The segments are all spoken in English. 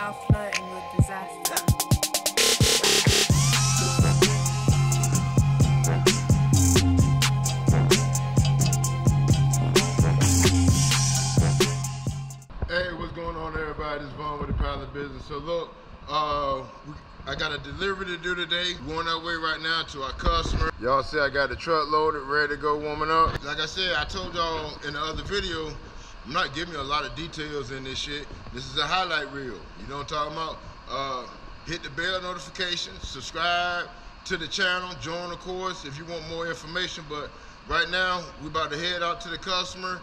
y'all flirting with disaster. Hey, what's going on, everybody? This is Vaughn with The Pallet Business. So look, I got a delivery to do today. We're on our way right now to our customer. Y'all see I got the truck loaded, ready to go, warming up. Like I said, I told y'all in the other video, I'm not giving you a lot of details in this shit. This is a highlight reel. You know what I'm talking about? Hit the bell notification, subscribe to the channel, join the course if you want more information. But right now, we about to head out to the customer,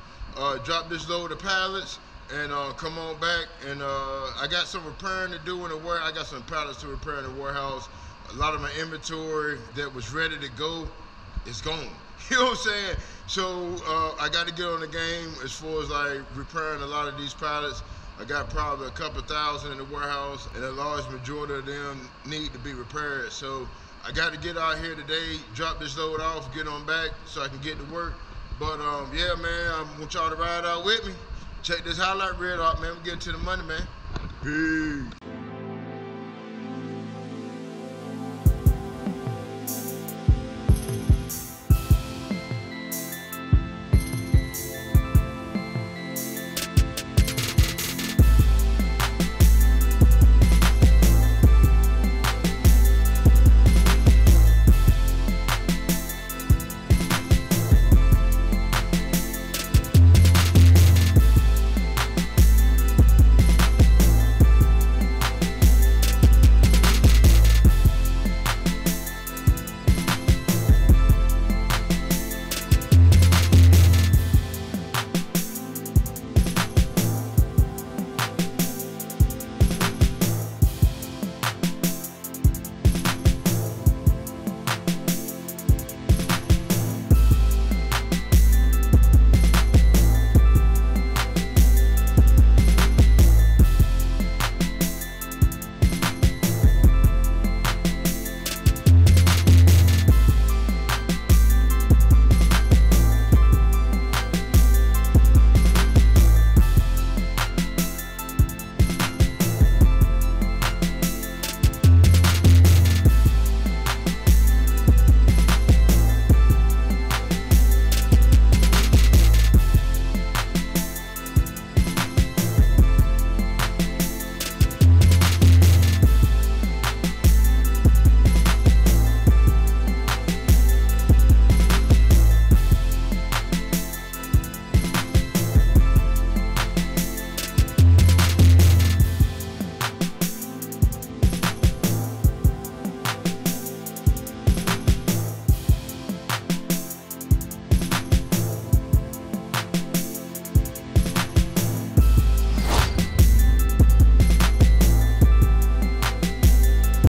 drop this load of pallets, and come on back, and I got some repairing to do in the warehouse. I got some pallets to repair in the warehouse. A lot of my inventory that was ready to go is gone. You know what I'm saying? So I got to get on the game as far as like repairing a lot of these pallets. I got probably a couple thousand in the warehouse, and a large majority of them need to be repaired. So I got to get out here today, drop this load off, get on back so I can get to work. But yeah, man, I want y'all to ride out with me. Check this highlight reel out, man. We're getting to the money, man. Peace.